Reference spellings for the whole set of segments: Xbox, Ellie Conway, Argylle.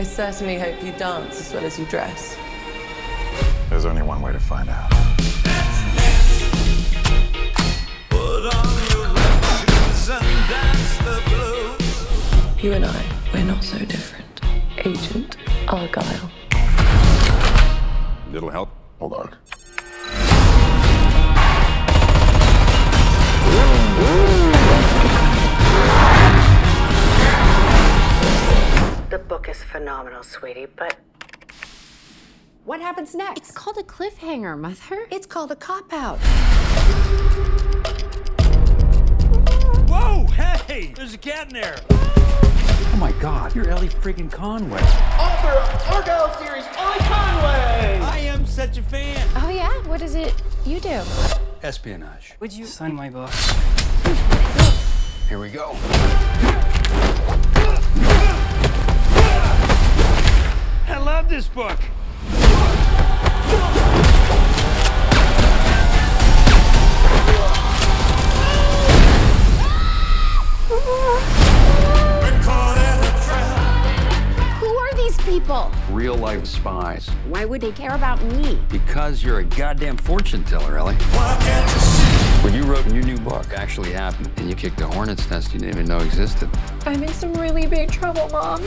I certainly hope you dance as well as you dress. There's only one way to find out. You and I, we're not so different. Agent Argylle. Little help? Hold on. The book is phenomenal, sweetie, but... what happens next? It's called a cliffhanger, Mother. It's called a cop-out. Whoa, hey! There's a cat in there! Oh my God, you're Ellie freaking Conway. Author of Argylle series, Ellie Conway! I am such a fan! Oh yeah? What is it you do? Espionage. Would you sign my book? Here we go. I love this book. Who are these people? Real life spies. Why would they care about me? Because you're a goddamn fortune teller, Ellie. When you wrote your new book, actually happened, and you kicked a hornet's nest you didn't even know existed. I'm in some really big trouble, Mom.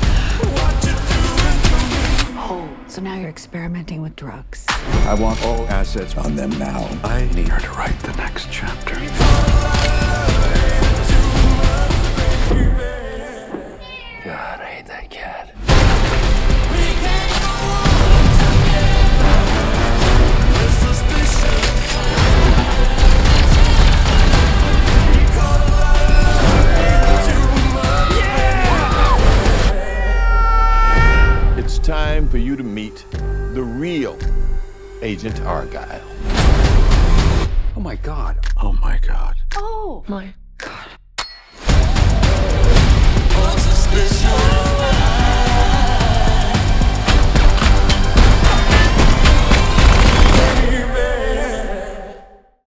Oh, so now you're experimenting with drugs. I want all assets on them now. I need her to write the next chapter. God, I hate that cat. It's time for you to meet the real Agent Argylle. Oh my God. Oh my God. Oh my.